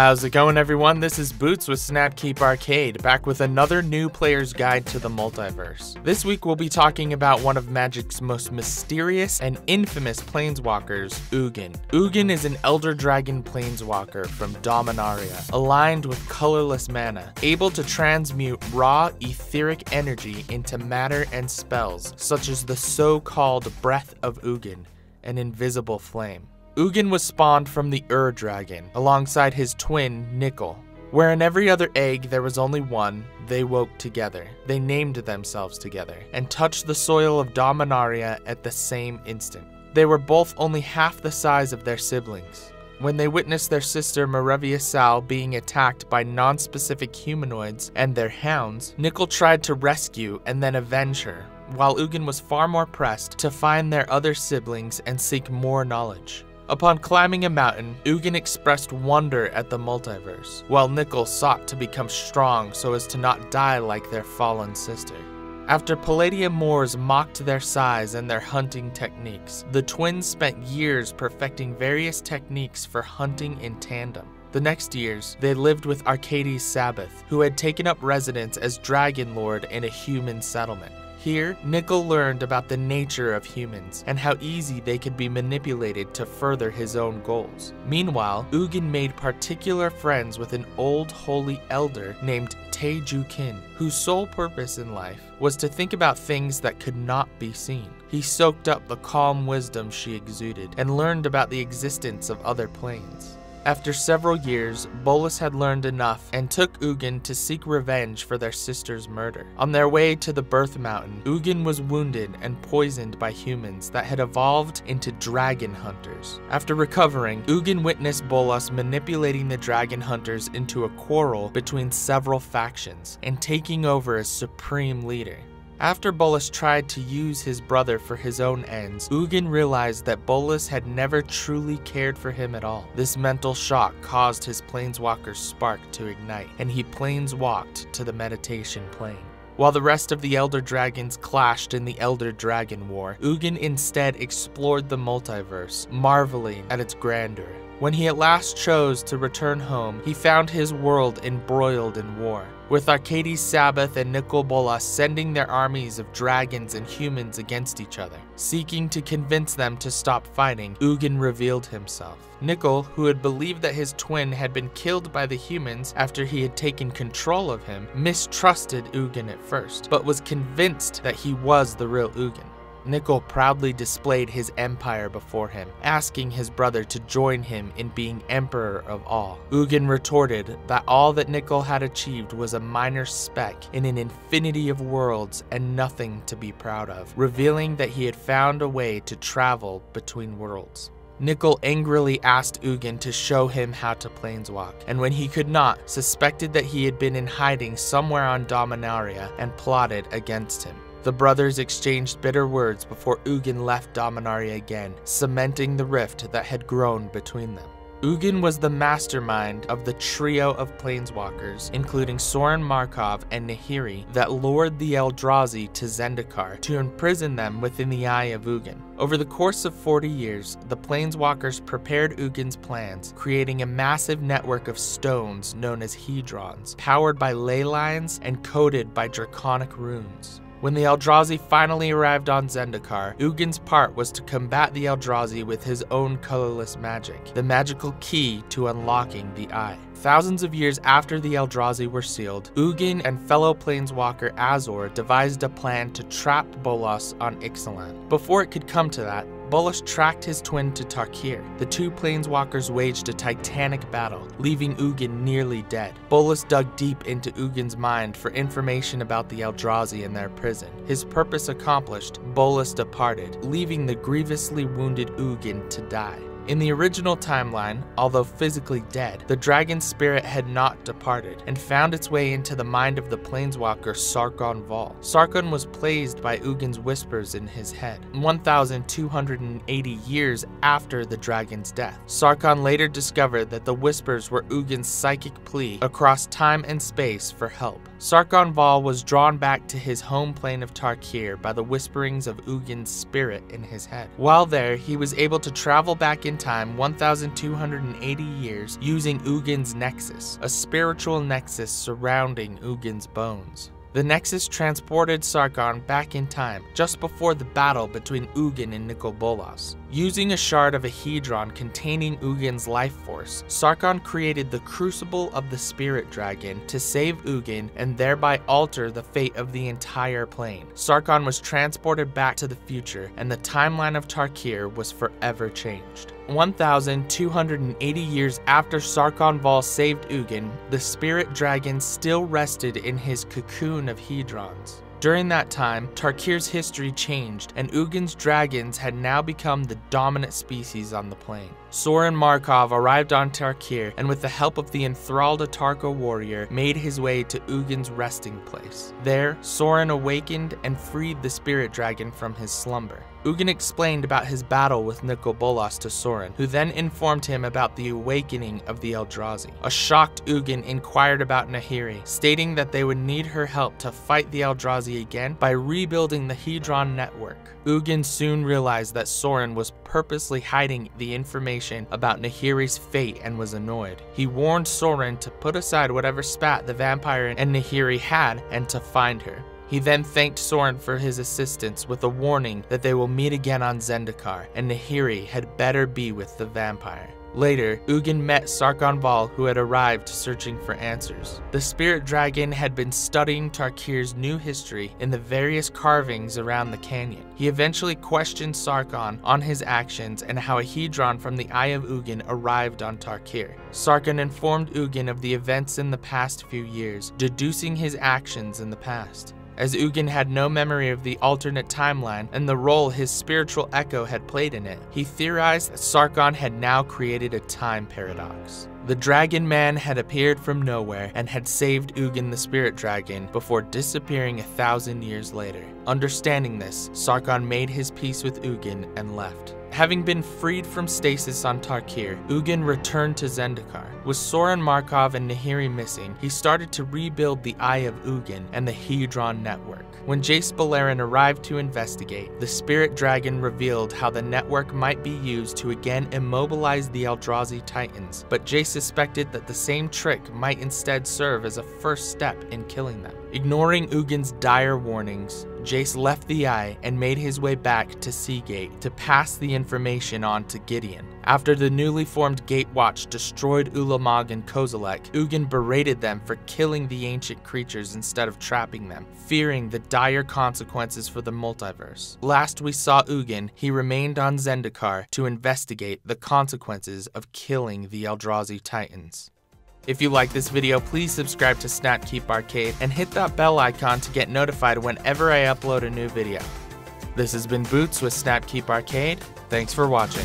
How's it going, everyone? This is Boots with SnapKeep Arcade, back with another new player's guide to the multiverse. This week we'll be talking about one of Magic's most mysterious and infamous planeswalkers, Ugin. Ugin is an Elder Dragon planeswalker from Dominaria, aligned with colorless mana, able to transmute raw etheric energy into matter and spells, such as the so-called Breath of Ugin, an invisible flame. Ugin was spawned from the Ur-Dragon, alongside his twin, Nicol. Where in every other egg there was only one, they woke together. They named themselves together, and touched the soil of Dominaria at the same instant. They were both only half the size of their siblings. When they witnessed their sister Meravia Sal being attacked by non-specific humanoids and their hounds, Nicol tried to rescue and then avenge her, while Ugin was far more pressed to find their other siblings and seek more knowledge. Upon climbing a mountain, Ugin expressed wonder at the multiverse, while Nicol sought to become strong so as to not die like their fallen sister. After Palladium Moors mocked their size and their hunting techniques, the twins spent years perfecting various techniques for hunting in tandem. The next years, they lived with Arcades Sabboth, who had taken up residence as Dragon Lord in a human settlement. Here, Nicol learned about the nature of humans and how easy they could be manipulated to further his own goals. Meanwhile, Ugin made particular friends with an old holy elder named Teju Kin, whose sole purpose in life was to think about things that could not be seen. He soaked up the calm wisdom she exuded and learned about the existence of other planes. After several years, Bolas had learned enough and took Ugin to seek revenge for their sister's murder. On their way to the Birth Mountain, Ugin was wounded and poisoned by humans that had evolved into dragon hunters. After recovering, Ugin witnessed Bolas manipulating the dragon hunters into a quarrel between several factions and taking over as supreme leader. After Bolas tried to use his brother for his own ends, Ugin realized that Bolas had never truly cared for him at all. This mental shock caused his planeswalker's spark to ignite, and he planeswalked to the meditation plane. While the rest of the Elder Dragons clashed in the Elder Dragon War, Ugin instead explored the multiverse, marveling at its grandeur. When he at last chose to return home, he found his world embroiled in war, with Arcades Sabboth and Nicol Bolas sending their armies of dragons and humans against each other. Seeking to convince them to stop fighting, Ugin revealed himself. Nicol, who had believed that his twin had been killed by the humans after he had taken control of him, mistrusted Ugin at first, but was convinced that he was the real Ugin. Nicol proudly displayed his empire before him, asking his brother to join him in being emperor of all. Ugin retorted that all that Nicol had achieved was a minor speck in an infinity of worlds and nothing to be proud of, revealing that he had found a way to travel between worlds. Nicol angrily asked Ugin to show him how to planeswalk, and when he could not, suspected that he had been in hiding somewhere on Dominaria and plotted against him. The brothers exchanged bitter words before Ugin left Dominaria again, cementing the rift that had grown between them. Ugin was the mastermind of the trio of planeswalkers, including Sorin Markov and Nahiri, that lured the Eldrazi to Zendikar to imprison them within the Eye of Ugin. Over the course of 40 years, the planeswalkers prepared Ugin's plans, creating a massive network of stones known as hedrons, powered by ley lines and coded by draconic runes. When the Eldrazi finally arrived on Zendikar, Ugin's part was to combat the Eldrazi with his own colorless magic, the magical key to unlocking the Eye. Thousands of years after the Eldrazi were sealed, Ugin and fellow planeswalker Azor devised a plan to trap Bolas on Ixalan. Before it could come to that, Bolas tracked his twin to Tarkir. The two planeswalkers waged a titanic battle, leaving Ugin nearly dead. Bolas dug deep into Ugin's mind for information about the Eldrazi and their prison. His purpose accomplished, Bolas departed, leaving the grievously wounded Ugin to die. In the original timeline, although physically dead, the dragon spirit had not departed and found its way into the mind of the planeswalker Sarkhan Vol. Sarkhan was pleased by Ugin's whispers in his head, 1,280 years after the dragon's death. Sarkhan later discovered that the whispers were Ugin's psychic plea across time and space for help. Sarkhan Vol was drawn back to his home plane of Tarkir by the whisperings of Ugin's spirit in his head. While there, he was able to travel back in time 1,280 years using Ugin's Nexus, a spiritual nexus surrounding Ugin's bones. The Nexus transported Sarkhan back in time, just before the battle between Ugin and Nicol Bolas. Using a shard of a hedron containing Ugin's life force, Sarkhan created the Crucible of the Spirit Dragon to save Ugin and thereby alter the fate of the entire plane. Sarkhan was transported back to the future, and the timeline of Tarkir was forever changed. 1,280 years after Sarkhan Vol saved Ugin, the spirit dragon still rested in his cocoon of hedrons. During that time, Tarkir's history changed, and Ugin's dragons had now become the dominant species on the plane. Sorin Markov arrived on Tarkir, and with the help of the enthralled Atarka warrior, made his way to Ugin's resting place. There, Sorin awakened and freed the spirit dragon from his slumber. Ugin explained about his battle with Nicol Bolas to Sorin, who then informed him about the awakening of the Eldrazi. A shocked Ugin inquired about Nahiri, stating that they would need her help to fight the Eldrazi again by rebuilding the hedron network. Ugin soon realized that Sorin was purposely hiding the information about Nahiri's fate and was annoyed. He warned Sorin to put aside whatever spat the vampire and Nahiri had and to find her. He then thanked Sorin for his assistance with a warning that they will meet again on Zendikar, and Nahiri had better be with the vampire. Later, Ugin met Sarkhan Vol, who had arrived searching for answers. The spirit dragon had been studying Tarkir's new history in the various carvings around the canyon. He eventually questioned Sarkhan on his actions and how a hedron from the Eye of Ugin arrived on Tarkir. Sarkhan informed Ugin of the events in the past few years, deducing his actions in the past, as Ugin had no memory of the alternate timeline and the role his spiritual echo had played in it. He theorized that Sarkhan had now created a time paradox. The Dragon Man had appeared from nowhere and had saved Ugin the Spirit Dragon before disappearing 1,000 years later. Understanding this, Sarkhan made his peace with Ugin and left. Having been freed from stasis on Tarkir, Ugin returned to Zendikar. With Sorin Markov and Nahiri missing, he started to rebuild the Eye of Ugin and the Hedron Network. When Jace Beleren arrived to investigate, the Spirit Dragon revealed how the network might be used to again immobilize the Eldrazi Titans, but Jace suspected that the same trick might instead serve as a first step in killing them. Ignoring Ugin's dire warnings, Jace left the Eye and made his way back to Seagate to pass the information on to Gideon. After the newly formed Gatewatch destroyed Ulamog and Kozilek, Ugin berated them for killing the ancient creatures instead of trapping them, fearing the dire consequences for the multiverse. Last we saw Ugin, he remained on Zendikar to investigate the consequences of killing the Eldrazi Titans. If you like this video, please subscribe to SnapKeep Arcade and hit that bell icon to get notified whenever I upload a new video. This has been Boots with SnapKeep Arcade. Thanks for watching.